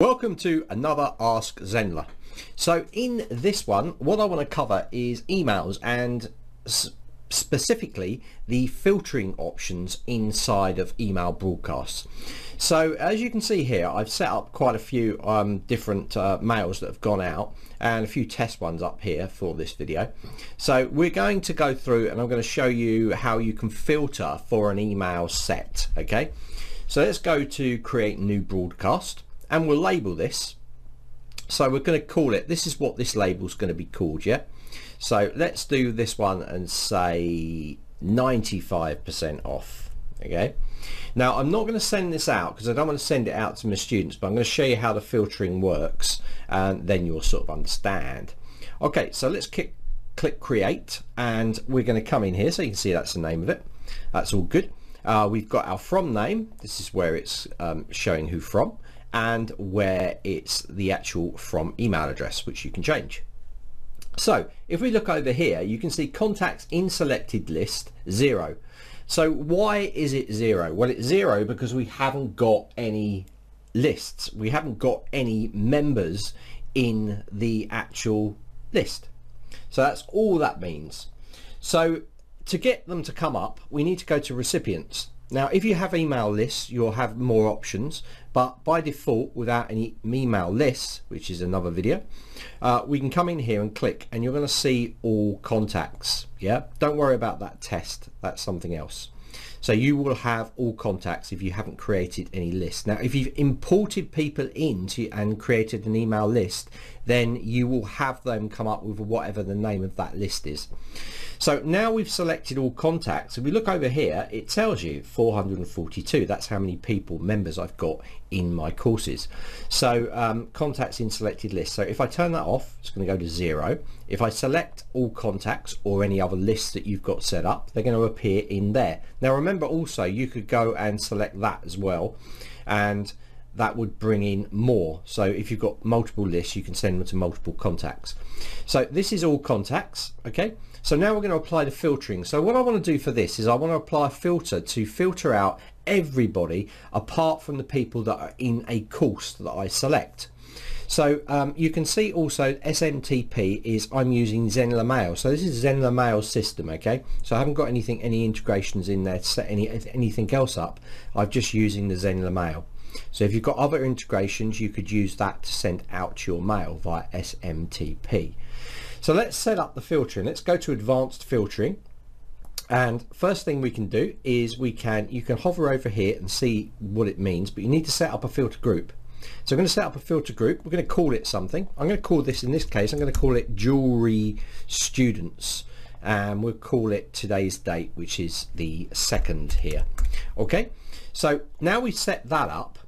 Welcome to another Ask Zenler. So in this one, what I want to cover is emails and specifically the filtering options inside of email broadcasts. So as you can see here, I've set up quite a few different mails that have gone out and a few test ones up here for this video. So we're going to go through and I'm going to show you how you can filter for an email set. Okay, so let's go to create new broadcast. And we'll label this, so we're going to call it, this is what this label's going to be called, yeah? So let's do this one and say 95% off, okay? Now I'm not going to send this out because I don't want to send it out to my students, but I'm going to show you how the filtering works and then you'll sort of understand. Okay, so let's click create and we're going to come in here, so you can see that's the name of it, that's all good. We've got our from name, this is where it's showing who from, and where it's the actual from email address, which you can change. So if we look over here, you can see contacts in selected list 0. So why is it 0? Well, it's 0 because we haven't got any lists, we haven't got any members in the actual list. So that's all that means. So to get them to come up, we need to go to recipients. Now if you have email lists, you'll have more options, but by default, without any email lists, which is another video, we can come in here and click and you're going to see all contacts. Yeah, don't worry about that test, that's something else. So you will have all contacts if you haven't created any list. Now if you've imported people into and created an email list, then you will have them come up with whatever the name of that list is. So now we've selected all contacts. If we look over here, it tells you 442. That's how many people, members I've got in my courses. So contacts in selected list. So if I turn that off, it's going to go to 0. If I select all contacts or any other lists that you've got set up, they're going to appear in there. Now remember also, you could go and select that as well, and that would bring in more. So if you've got multiple lists, you can send them to multiple contacts. So this is all contacts. Okay, so now we're going to apply the filtering. So what I want to do for this is I want to apply a filter to filter out everybody apart from the people that are in a course that I select. So you can see also SMTP is, I'm using Zenler Mail. So this is Zenler Mail system, okay? So I haven't got anything, any integrations in there to set anything else up. I'm just using the Zenler Mail. So if you've got other integrations, you could use that to send out your mail via SMTP. So let's set up the filtering. Let's go to advanced filtering. And first thing we can do is you can hover over here and see what it means, but you need to set up a filter group. So I'm going to set up a filter group. We're going to call it something. I'm going to call this, in this case, I'm going to call it Jewelry Students. And we'll call it today's date, which is the 2nd here. Okay, so now we've set that up.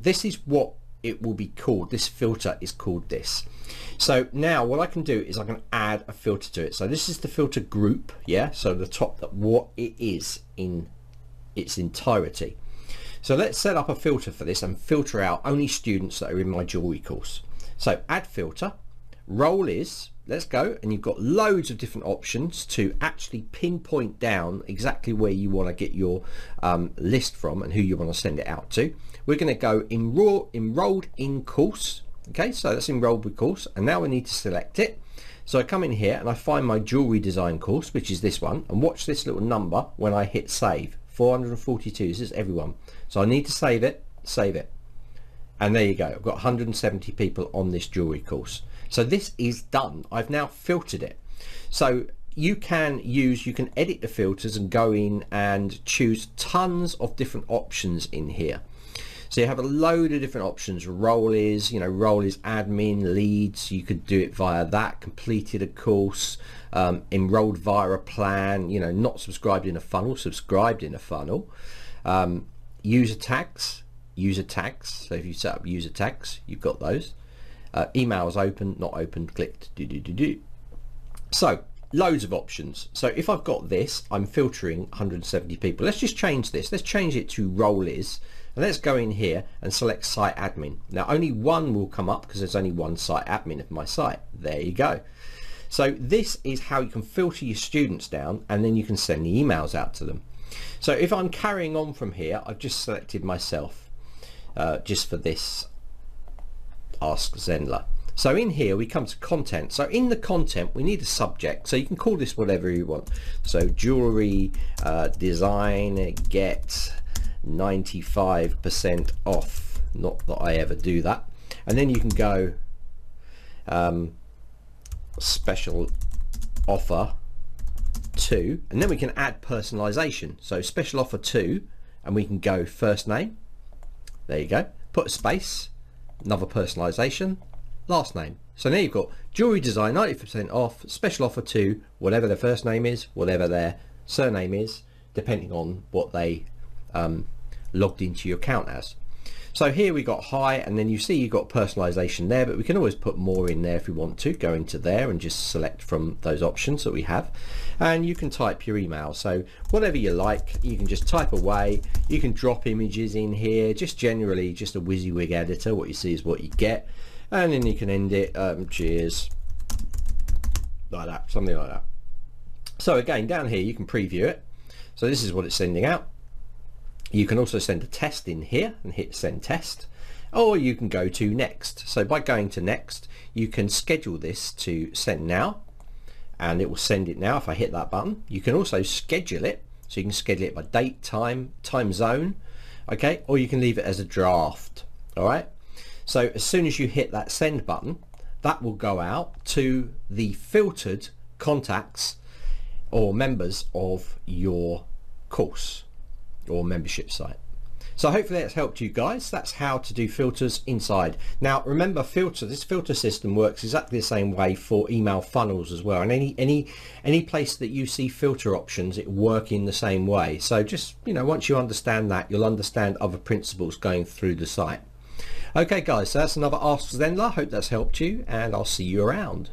This is what it will be called. This filter is called this. So now what I can do is I can add a filter to it. So this is the filter group, yeah? So the top, that what it is in its entirety. So let's set up a filter for this and filter out only students that are in my jewelry course. So add filter, role is, let's go, and you've got loads of different options to actually pinpoint down exactly where you want to get your list from and who you want to send it out to. We're going to go enrolled in course. Okay, so that's enrolled with course, and now we need to select it. So I come in here and I find my jewelry design course, which is this one, and watch this little number when I hit save. 442, this is everyone. So I need to save it, and there you go. I've got 170 people on this jewelry course. So this is done. I've now filtered it. So you can edit the filters and go in and choose tons of different options in here. So you have a load of different options. Role is, you know, role is admin, leads. You could do it via that, completed a course, enrolled via a plan, you know, not subscribed in a funnel, subscribed in a funnel. User tags. So if you set up user tags, you've got those. Emails open, not open, clicked, So loads of options. So if I've got this, I'm filtering 170 people. Let's just change this. Let's change it to role is, and let's go in here and select site admin. Now only one will come up because there's only one site admin of my site. There you go. So this is how you can filter your students down, and then you can send the emails out to them. So if I'm carrying on from here, I've just selected myself just for this Ask Zenler. So in here we come to content. So in the content we need a subject, so you can call this whatever you want. So jewelry design, get 95% off. Not that I ever do that. And then you can go special offer 2, and then we can add personalization. So special offer 2, and we can go first name, there you go, put a space, another personalization, last name. So now you've got jewelry design 90% off, special offer 2, whatever their first name is, whatever their surname is, depending on what they logged into your account as. So here we got high, and then you see you've got personalization there, but we can always put more in there if we want to. Go into there and just select from those options that we have, and you can type your email. So whatever you like, you can just type away. You can drop images in here, just generally just a WYSIWYG editor. What you see is what you get, and then you can end it, cheers, like that, something like that. So again, down here you can preview it. So this is what it's sending out. You can also send a test in here and hit send test, or you can go to next. So by going to next, you can schedule this to send now, and it will send it now if I hit that button. You can also schedule it, so you can schedule it by date, time zone, okay, or you can leave it as a draft. All right, so as soon as you hit that send button, that will go out to the filtered contacts or members of your course or membership site. So hopefully that's helped you guys. That's how to do filters inside. Now remember, this filter system works exactly the same way for email funnels as well, and any place that you see filter options, it work in the same way. So just, you know, once you understand that, you'll understand other principles going through the site. Okay guys, so that's another Ask Zenler. Hope that's helped you, and I'll see you around.